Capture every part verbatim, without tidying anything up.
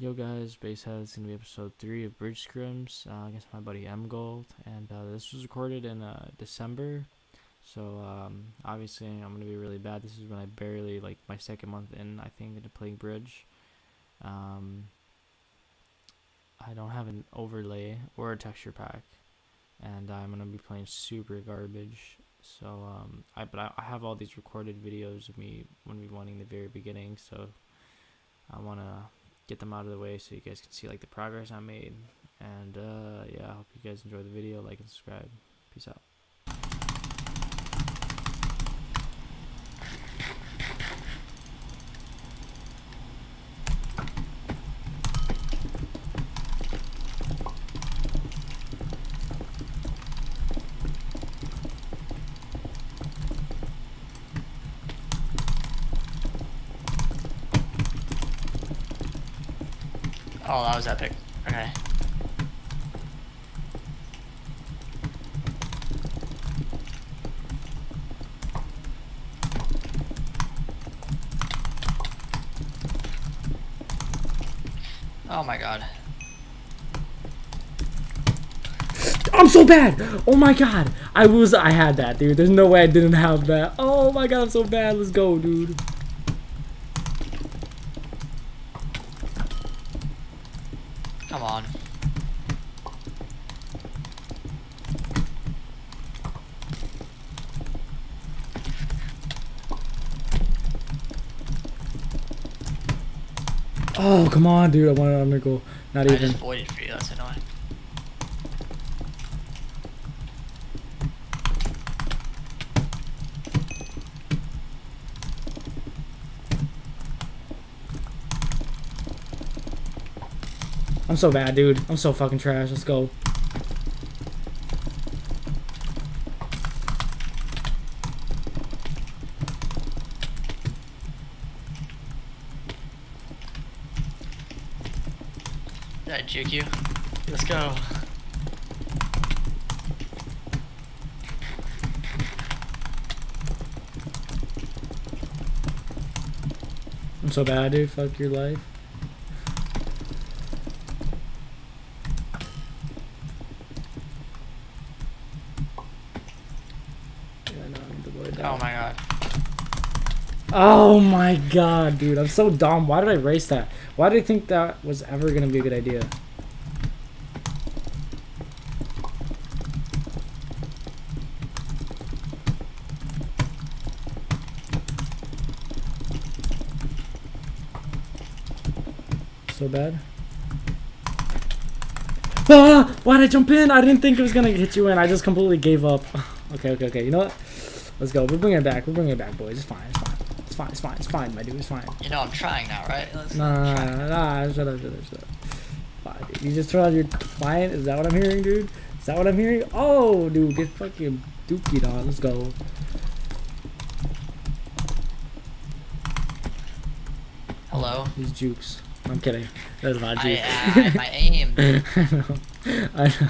Yo guys, Basshead. It's gonna be episode three of Bridge Scrims uh, against my buddy Mgold, and uh, this was recorded in uh, December. So um, obviously, I'm gonna be really bad. This is when I barely like my second month in, I think, into playing Bridge. Um, I don't have an overlay or a texture pack, and I'm gonna be playing super garbage. So um, I but I, I have all these recorded videos of me when we wanting the very beginning. So I wanna get them out of the way so you guys can see like the progress I made, and uh, yeah, I hope you guys enjoy the video. Like and subscribe. Peace out. Oh, that was epic. Okay. Oh my god. I'm so bad! Oh my god! I was- I had that, dude. There's no way I didn't have that. Oh my god, I'm so bad. Let's go, dude. Come on. Oh, come on, dude. I wanted on the goal. Not even. I just voided for you. That's annoying. I'm so bad, dude. I'm so fucking trash. Let's go. That juke you. Let's go. I'm so bad, dude. Fuck your life. Oh my god. Oh my god, dude. I'm so dumb. Why did I race that? Why did I think that was ever going to be a good idea? So bad. Ah! Why did I jump in? I didn't think it was going to hit you in. I just completely gave up. Okay, okay, okay. You know what? Let's go. We're bringing it back. We're bringing it back, boys. It's fine. It's fine. It's fine. It's fine. It's fine, my dude. It's fine. You know I'm trying now, right? Let's nah, nah, nah, nah. Shut up, shut up, shut up. Fine, dude. You just turn on your client? Is that what I'm hearing, dude? Is that what I'm hearing? Oh, dude. Get fucking dookie, dog. Let's go. Hello? These jukes. I'm kidding. That's not juke. I, uh, my aim, dude. I know. I know.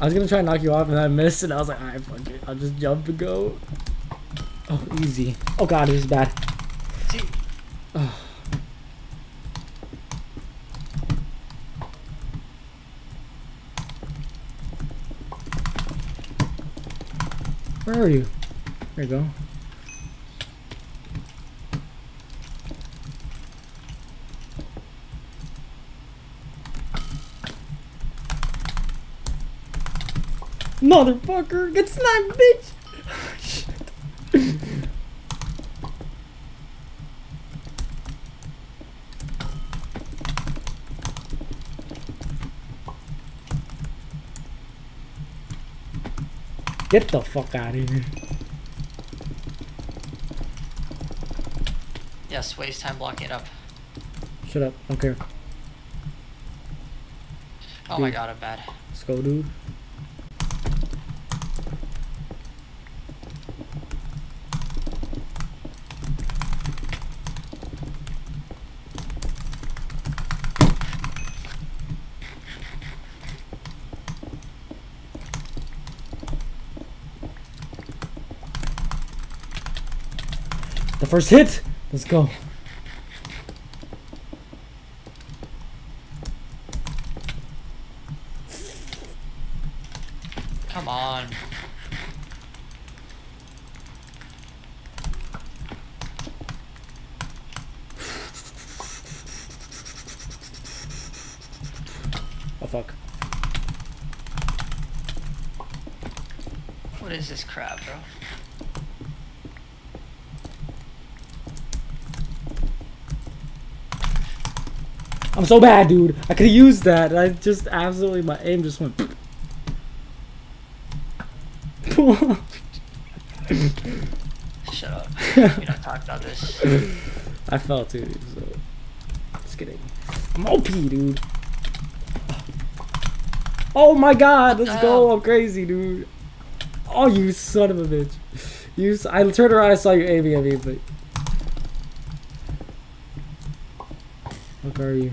I was gonna try and knock you off and I missed, and I was like, alright, fuck it. I'll just jump and go. Oh, easy. Oh god, this is bad. Oh. Where are you? There you go. Motherfucker, get sniped, bitch! Shit. Get the fuck out of here. Yes, waste time blocking it up. Shut up, don't care. Oh dude. My god, I'm bad. Let's go, dude. First hit. Let's go. Come on. Oh fuck. What is this crap, bro? I'm so bad, dude. I could've used that. I just absolutely, my aim just went. Shut up. We don't talk about this. I fell too, so. Just kidding. I'm O P, dude. Oh my god, let's oh. go. I'm crazy, dude. Oh, you son of a bitch. You, I turned around, I saw you aiming at me, but. What are you?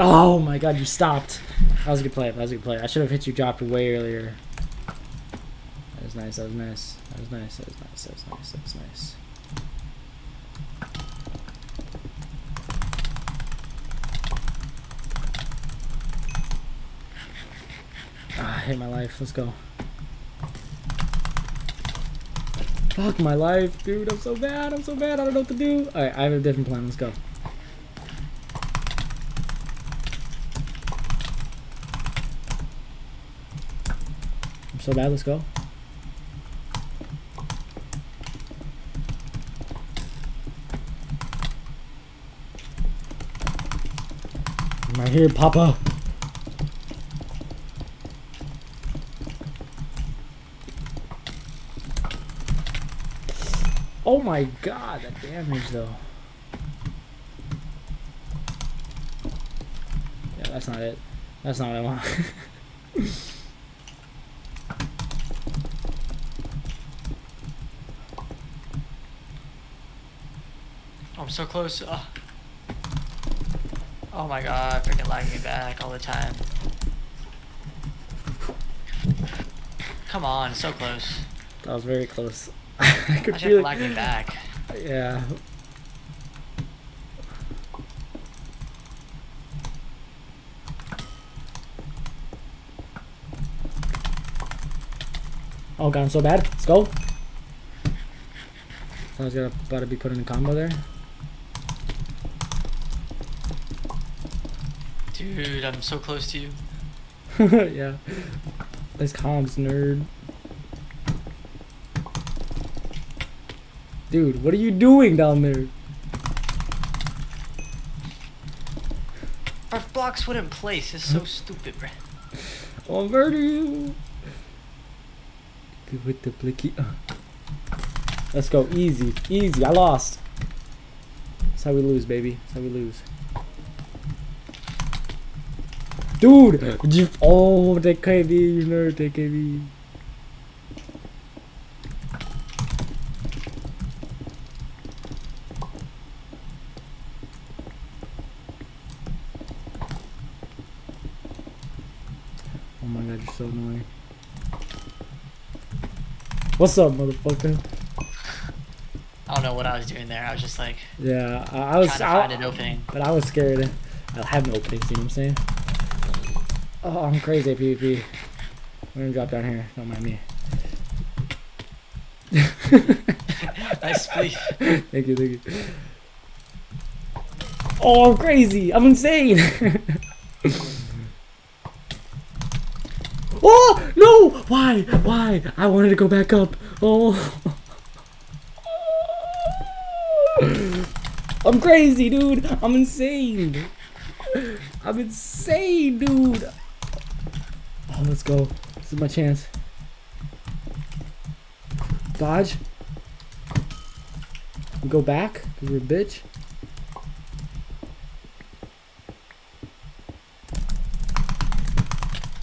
Oh my god, you stopped. That was a good play. That was a good play. I should have hit you, dropped way earlier. That was nice. That was nice. That was nice. That was nice. That was nice. That was nice. Ah, I hate my life. Let's go. Fuck my life, dude. I'm so bad. I'm so bad. I don't know what to do. Alright, I have a different plan. Let's go. I'm so bad. Let's go. I'm right here, Papa. Oh my god, that damage though. Yeah, that's not it. That's not what I want. I'm so close. Oh, oh my god, freaking lagging me back all the time. Come on, so close. That was very close. I could feel it lagging back. Yeah. Oh god, I'm so bad. Let's go. I was gonna about to be put in a combo there. Dude, I'm so close to you. Yeah. This comms nerd. Dude, what are you doing down there? Our blocks wouldn't place. It's so stupid, bruh. I'll murder you. With the blicky. Let's go. Easy. Easy. I lost. That's how we lose, baby. That's how we lose. Dude! You, oh, they K B. You nerd. They K B. So annoying. What's up, motherfucker? I don't know what I was doing there. I was just like, yeah, I, I was trying to find an opening, but I was scared. I have no openings. You know what I'm saying? Oh, I'm crazy at PvP. We're gonna drop down here. Don't mind me. Nice play. Thank you, thank you. Oh, I'm crazy. I'm insane. Oh no! Why? Why? I wanted to go back up. Oh, I'm crazy, dude. I'm insane. I'm insane, dude. Oh, let's go. This is my chance. Dodge. We go back. You're a bitch.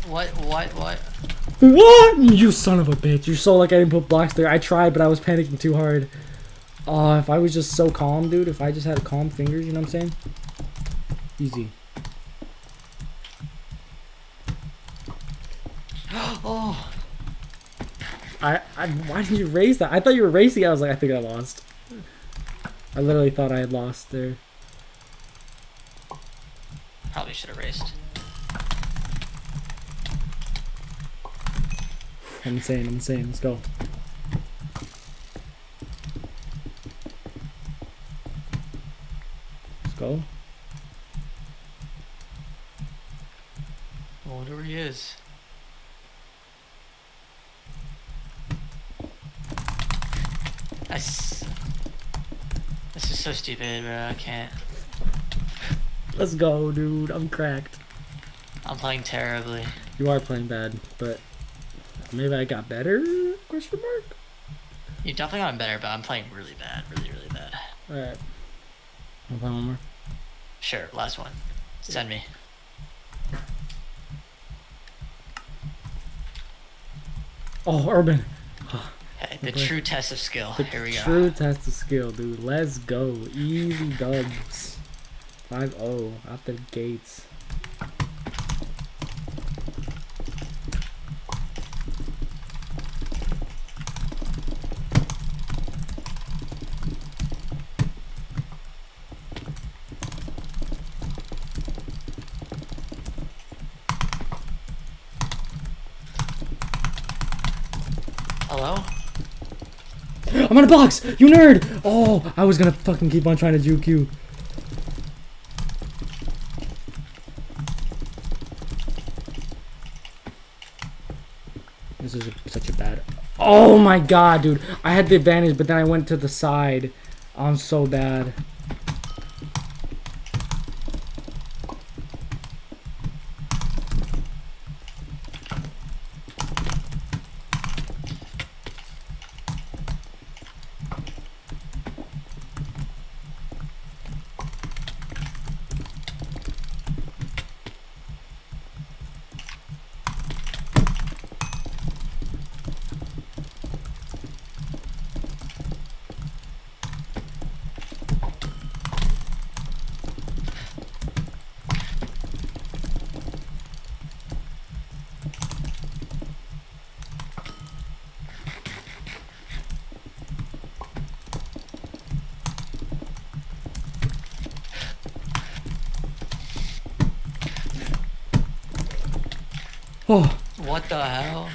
What, what, what? What? You son of a bitch. You're so like I didn't put blocks there. I tried, but I was panicking too hard. Uh, if I was just so calm, dude. If I just had calm fingers, you know what I'm saying? Easy. Oh. I, I, why did you raise that? I thought you were racing. I was like, I think I lost. I literally thought I had lost there. Probably should have raced. I'm insane, I'm insane, let's go. Let's go. I wonder where he is. That's... This is so stupid, bro, I can't. Let's go, dude, I'm cracked. I'm playing terribly. You are playing bad, but maybe I got better? Question mark? You definitely got better, but I'm playing really bad. Really, really bad. Alright. I'll play one more. Sure, last one. Send me. Oh, Urban. Hey, the true test of skill. The Here we go. True test of skill, dude. Let's go. Easy dubs. five oh out the gates. Hello? I'm on a box! You nerd! Oh, I was gonna fucking keep on trying to juke you. This is a, such a bad... Oh my god, dude. I had the advantage, but then I went to the side. I'm so bad. Oh. What the hell?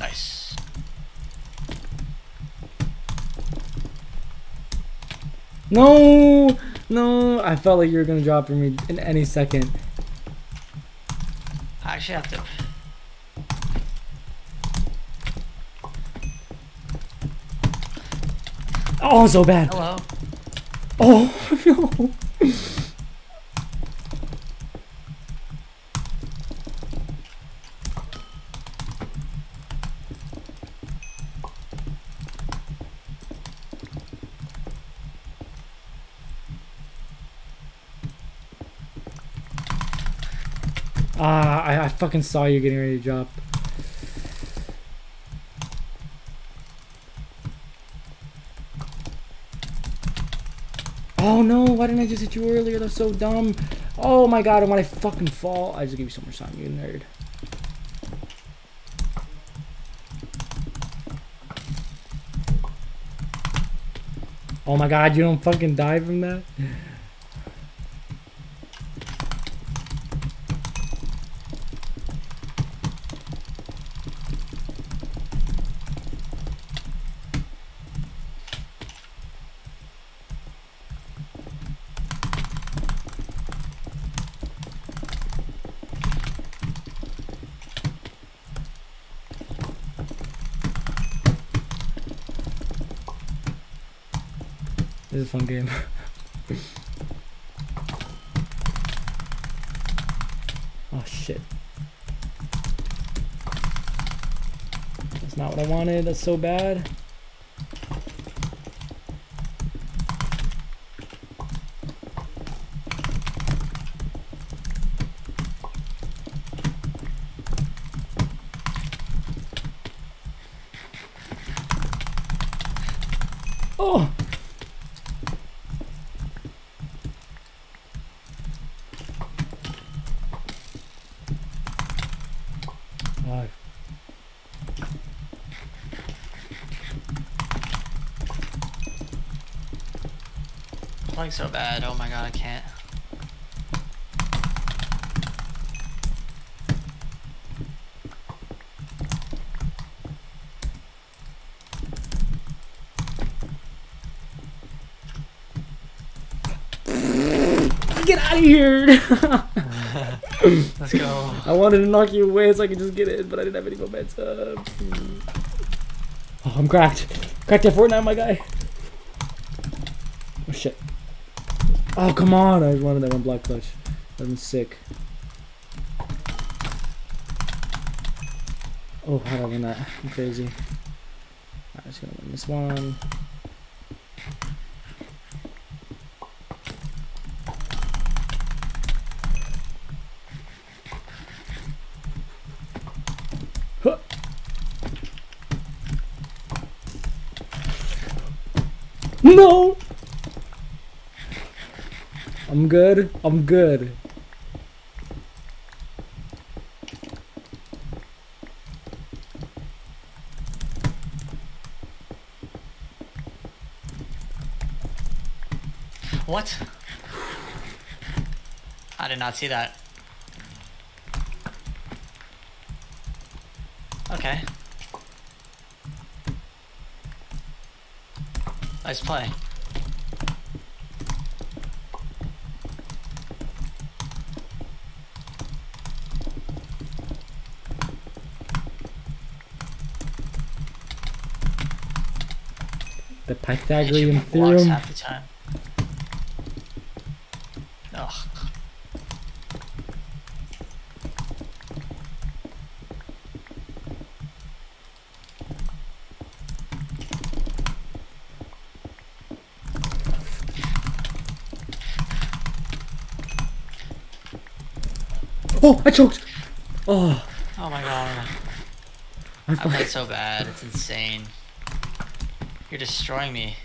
Nice. No. No, I felt like you were gonna drop for me in any second. I actually have to. Oh, so bad. Hello. Oh no. Ah, I, I fucking saw you getting ready to drop. Oh no, why didn't I just hit you earlier? That's so dumb. Oh my god, and when I fucking fall, I just give you so much time, you nerd. Oh my god, you don't fucking die from that? This is a fun game. Oh shit. That's not what I wanted, that's so bad. Oh! I'm playing so bad. Oh my god, I can't. Get out of here! Let's go. I wanted to knock you away so I could just get in, but I didn't have any momentum. Oh, I'm cracked. Cracked at Fortnite, my guy. Oh, shit. Oh, come on. I wanted that one block clutch. That was sick. Oh, how did I win that? I'm crazy. I'm just gonna win this one. No! I'm good. I'm good. What? I did not see that. Okay. Nice play. The Pythagorean theorem. Half the time. Ugh. Oh, I choked! Oh, oh my god. I played so bad, it's insane. You're destroying me.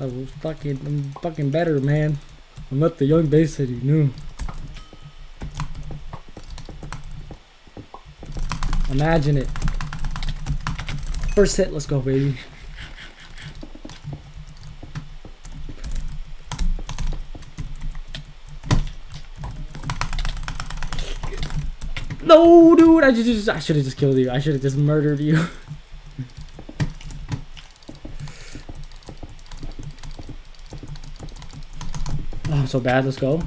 I was fucking, I'm fucking better, man. I'm not the young Basshead you knew. Imagine it. First hit, let's go, baby. No, dude, I just, I should have just killed you. I should have just murdered you. Oh, I'm so bad. Let's go.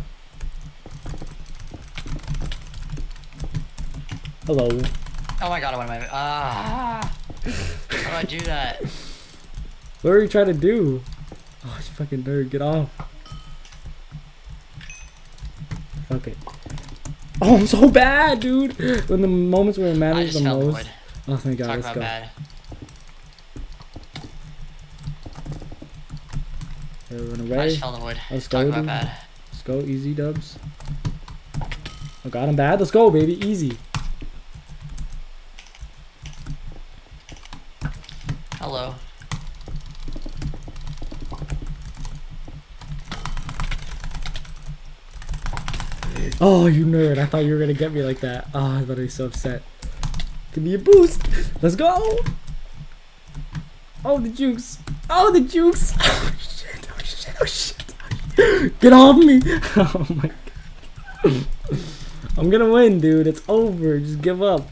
Hello. Oh my god, what am I? Ah, how do I do that? What are you trying to do? Oh, you fucking nerd, get off. Fuck it. Oh, I'm so bad, dude. When the moments where it matters the most. Void. Oh, thank God. Talk let's go. Bad. They run away. I just fell in the wood. Let's Talk go, about bad. Let's go, easy dubs. I got him bad. Let's go, baby, easy. Hello. Oh, you nerd. I thought you were going to get me like that. Oh, I was about to be so upset. Give me a boost. Let's go. Oh, the jukes. Oh, the jukes. Oh, shit. Oh, shit. Oh, shit. Get off me. Oh, my God. I'm going to win, dude. It's over. Just give up.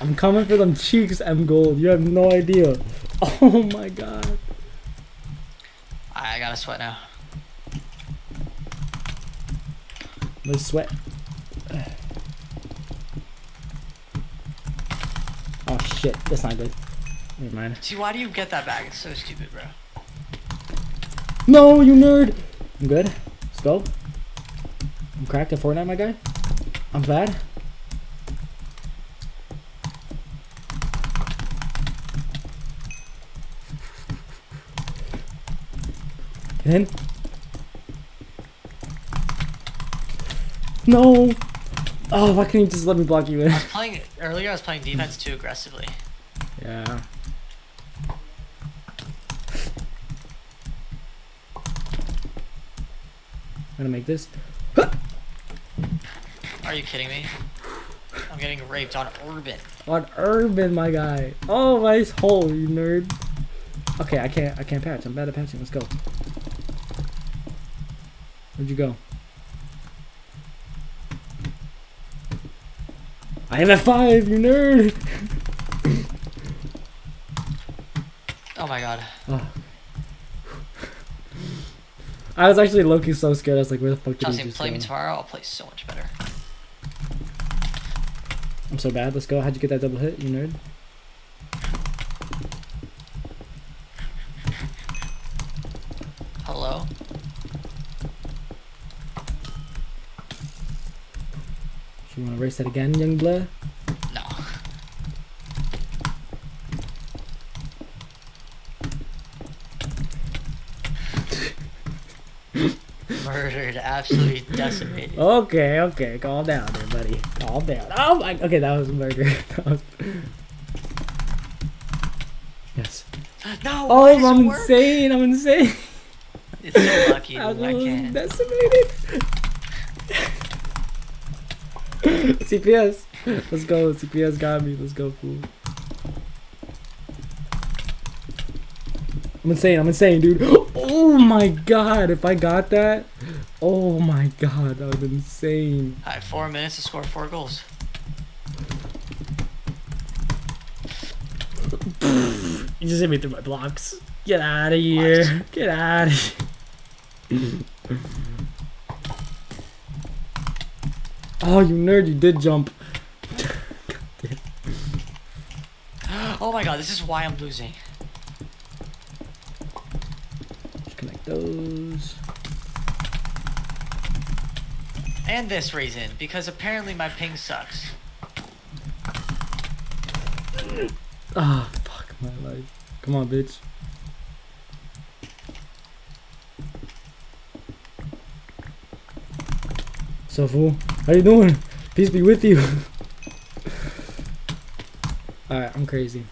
I'm coming for them cheeks, Mgold. You have no idea. Oh, my God. I got to sweat now. No sweat. Oh shit, that's not good. Never mind. See, why do you get that back? It's so stupid, bro. No, you nerd! I'm good. Let's go. I'm cracked at Fortnite, my guy. I'm bad. Get in. No! Oh, why couldn't you just let me block you in? I was playing, earlier I was playing defense too aggressively. Yeah. I'm gonna make this. Are you kidding me? I'm getting raped on Urban. On Urban, my guy. Oh, nice hole, you nerd. Okay, I can't I can't patch. I'm bad at patching. Let's go. Where'd you go? I am at five, you nerd! Oh my god. Oh. I was actually low-key so scared. I was like, where the fuck did you play me tomorrow? I'll play so much better. I'm so bad. Let's go. How'd you get that double hit, you nerd? Hello? So you want to race that again, young blood? No. Murdered, absolutely decimated. Okay, okay, calm down there, buddy. Calm down. Oh my, okay, that was murder. That was... Yes. No, oh, I'm insane, I'm insane. It's so lucky I, I can't. Decimated. C P S. Let's go. C P S got me. Let's go, fool. I'm insane. I'm insane, dude. Oh my god. If I got that. Oh my god. That was insane. I had four minutes to score four goals. You just hit me through my blocks. Get out of here. Blocks. Get out of here. Oh, you nerd, you did jump. Oh my god, this is why I'm losing. Just connect those. And this reason, because apparently my ping sucks. Ah, oh, fuck my life. Come on, bitch. So fool, how you doing? Peace be with you. All right, I'm crazy.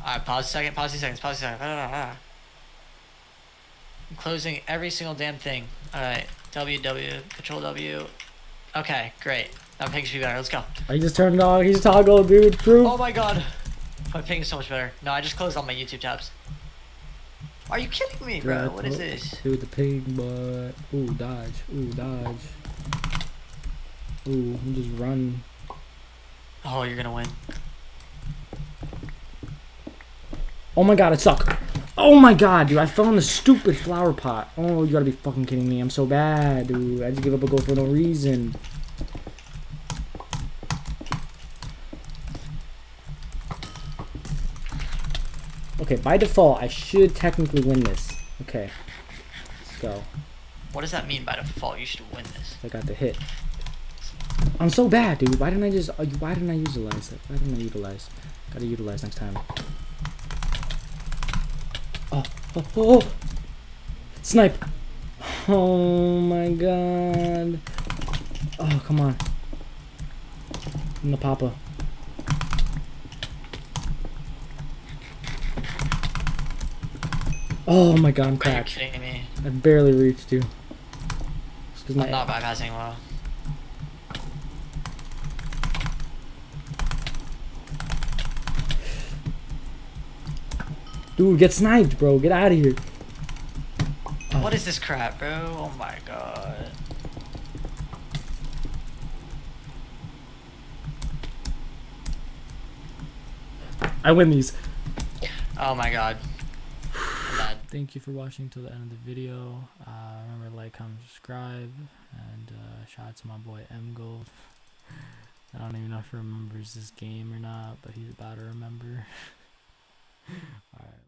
All right, pause a second, pause a second, pause a second. I'm closing every single damn thing. All right, W W, Control W. Okay, great. Now ping should be better. Let's go. I just turned on. He's toggled, dude. Proof. Oh my god, my ping is so much better. No, I just closed all my YouTube tabs. Are you kidding me, bro? What is this? Dude, the ping, but ooh, dodge, ooh, dodge. Ooh, I'm just run. Oh, you're gonna win. Oh my god, it sucked. Oh my god, dude, I fell in the stupid flower pot. Oh, you gotta be fucking kidding me. I'm so bad, dude. I just gave up a goal for no reason. Okay, by default, I should technically win this. Okay, let's go. What does that mean by default? You should win this. I got the hit. I'm so bad, dude. Why didn't I just? Why didn't I utilize it? Why didn't I utilize? Gotta utilize next time. Oh, oh, oh! Snipe! Oh my god! Oh, come on! I'm the papa. Oh my god, I'm cracked. Are you kidding me? I barely reached you. I'm not bypassing well. Dude, get sniped, bro. Get out of here. Oh. What is this crap, bro? Oh my god. I win these. Oh my god. Thank you for watching till the end of the video. Uh, remember to like, comment, subscribe. And uh, shout out to my boy Mgold. I don't even know if he remembers this game or not, but he's about to remember. All right.